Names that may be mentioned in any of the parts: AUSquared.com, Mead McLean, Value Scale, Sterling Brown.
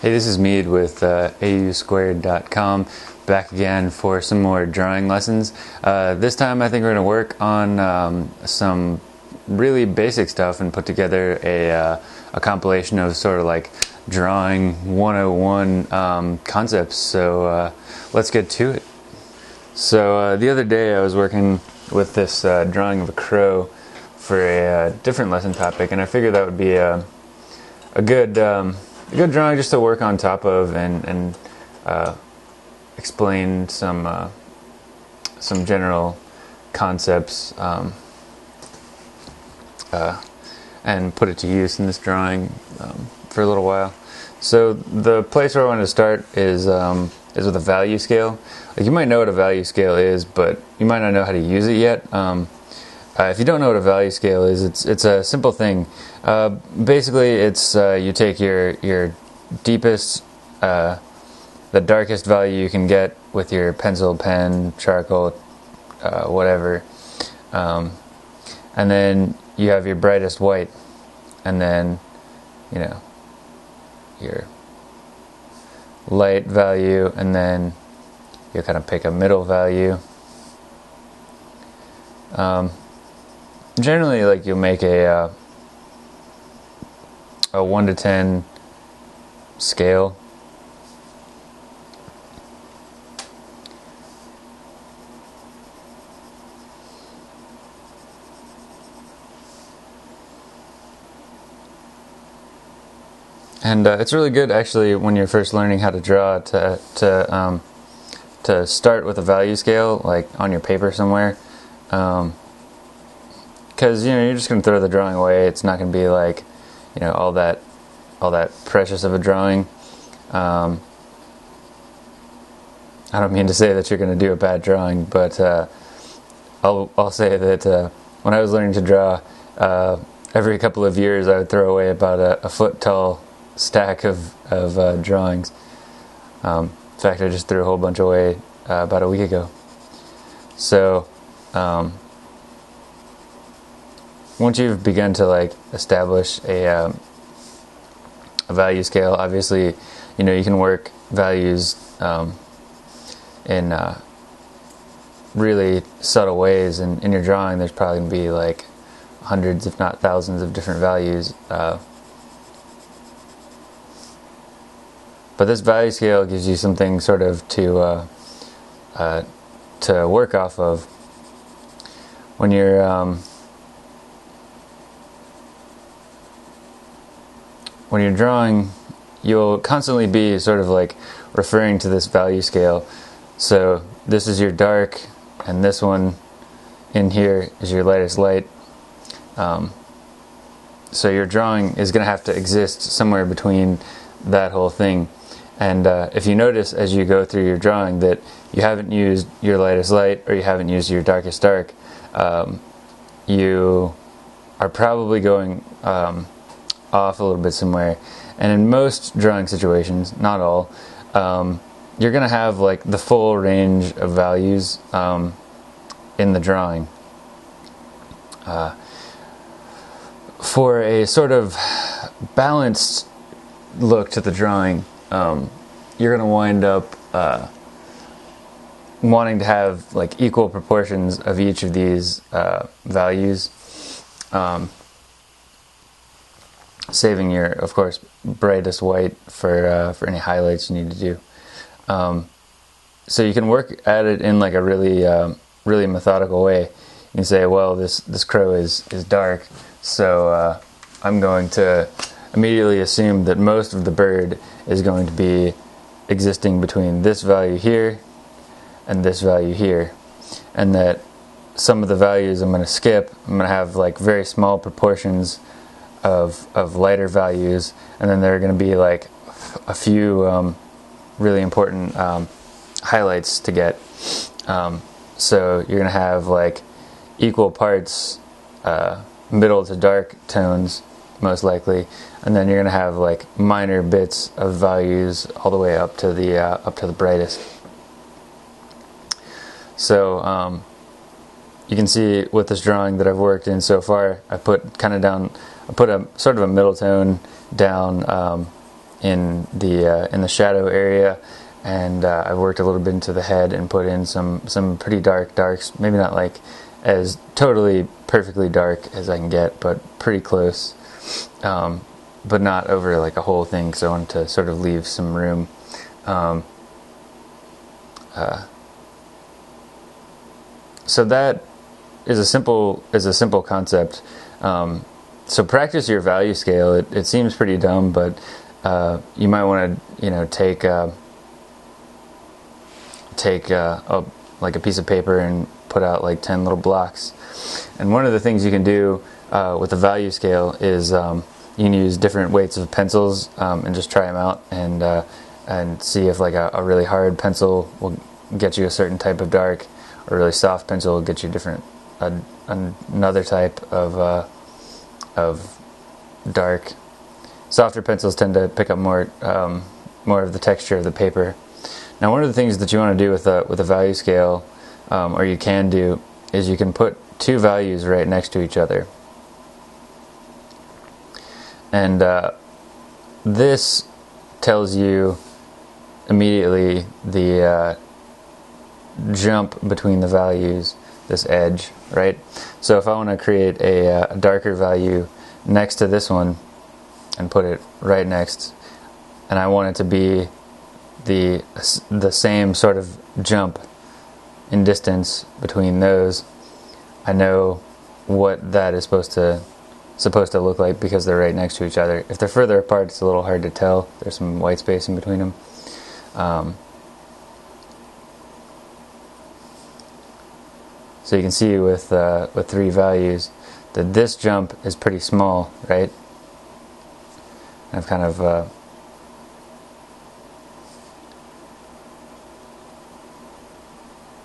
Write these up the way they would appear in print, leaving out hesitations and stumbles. Hey, this is Mead with AUSquared.com, back again for some more drawing lessons. This time I think we're going to work on some really basic stuff and put together a compilation of sort of like drawing 101 concepts. So let's get to it. So the other day I was working with this drawing of a crow for a different lesson topic, and I figured that would be a good drawing just to work on top of and explain some general concepts and put it to use in this drawing for a little while. So the place where I want to start is with a value scale. Like, you might know what a value scale is, but you might not know how to use it yet. If you don't know what a value scale is, it's a simple thing. Basically, it's you take your deepest, the darkest value you can get with your pencil, pen, charcoal, whatever, and then you have your brightest white, and then your light value, and then you kind of pick a middle value. Generally, like, you'll make a 1 to 10 scale, and it's really good actually when you're first learning how to draw to start with a value scale, like on your paper somewhere. Because you're just going to throw the drawing away. It's not going to be like, all that precious of a drawing. I don't mean to say that you're going to do a bad drawing, but I'll say that when I was learning to draw, every couple of years I would throw away about a foot tall stack of drawings. In fact, I just threw a whole bunch away about a week ago. So once you've begun to establish a value scale, obviously, you can work values in really subtle ways. And in your drawing, there's probably going to be like hundreds, if not thousands, of different values. But this value scale gives you something sort of to work off of when you're when you're drawing. You'll constantly be sort of like referring to this value scale. So this is your dark, and this one in here is your lightest light. So your drawing is going to have to exist somewhere between that whole thing. And if you notice as you go through your drawing that you haven't used your lightest light or you haven't used your darkest dark, you are probably going off a little bit somewhere. And in most drawing situations, not all, you're going to have like the full range of values in the drawing. For a sort of balanced look to the drawing, you're going to wind up wanting to have like equal proportions of each of these values. Saving your, of course, brightest white for any highlights you need to do. So you can work at it in like a really really methodical way. You can say, well, this crow is dark, so I'm going to immediately assume that most of the bird is going to be existing between this value here and this value here, and that some of the values I'm going to skip. I'm going to have like very small proportions of lighter values, and then there are going to be like a few really important highlights to get. So you're going to have like equal parts middle to dark tones, most likely, and then you're going to have like minor bits of values all the way up to the brightest. So you can see with this drawing that I've worked in so far, I put a sort of a middle tone down in the shadow area, and I worked a little bit into the head and put in some pretty dark darks. Maybe not like as totally perfectly dark as I can get, but pretty close, but not over like a whole thing, because I wanted to sort of leave some room. So that is a simple concept. So practice your value scale. It seems pretty dumb, but you might want to take like a piece of paper and put out like 10 little blocks. And one of the things you can do with the value scale is you can use different weights of pencils and just try them out and see if like a really hard pencil will get you a certain type of dark, or a really soft pencil will get you another type of dark. Softer pencils tend to pick up more of the texture of the paper. Now, one of the things that you want to do with a value scale, or you can do, is you can put two values right next to each other. And this tells you immediately the jump between the values, this edge, right? So if I want to create a darker value next to this one and put it right next, and I want it to be the same sort of jump in distance between those, I know what that is supposed to look like because they're right next to each other. If they're further apart, it's a little hard to tell. There's some white space in between them. So you can see with three values that this jump is pretty small, right? I've kind of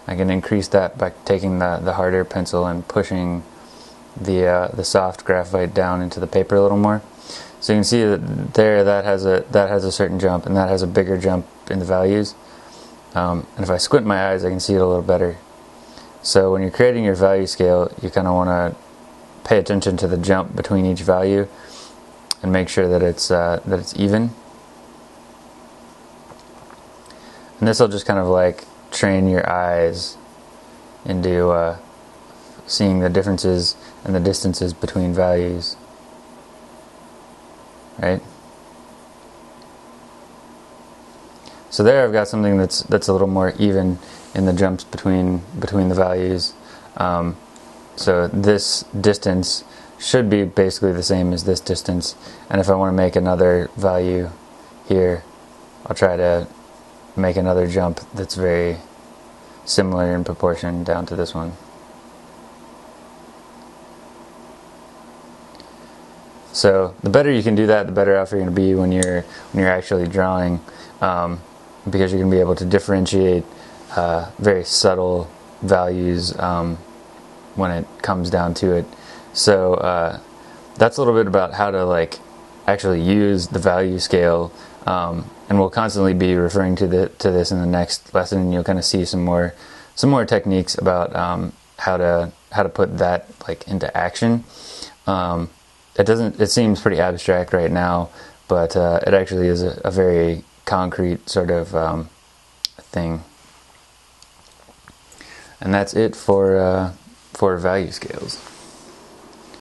I can increase that by taking the harder pencil and pushing the soft graphite down into the paper a little more. So you can see that there that has a certain jump, and that has a bigger jump in the values. And if I squint my eyes, I can see it a little better. So when you're creating your value scale, you kind of want to pay attention to the jump between each value and make sure that it's even. And this will just kind of like train your eyes into seeing the differences and the distances between values, right? So there, I've got something that's a little more even in the jumps between the values. So this distance should be basically the same as this distance. And if I want to make another value here, I'll try to make another jump that's very similar in proportion down to this one. So the better you can do that, the better off you're going to be when you're actually drawing, because you're going to be able to differentiate very subtle values when it comes down to it. So that's a little bit about how to like actually use the value scale. And we'll constantly be referring to this in the next lesson, and you'll kind of see some more techniques about how to put that like into action. It seems pretty abstract right now, but it actually is a very concrete sort of thing. And that's it for value scales.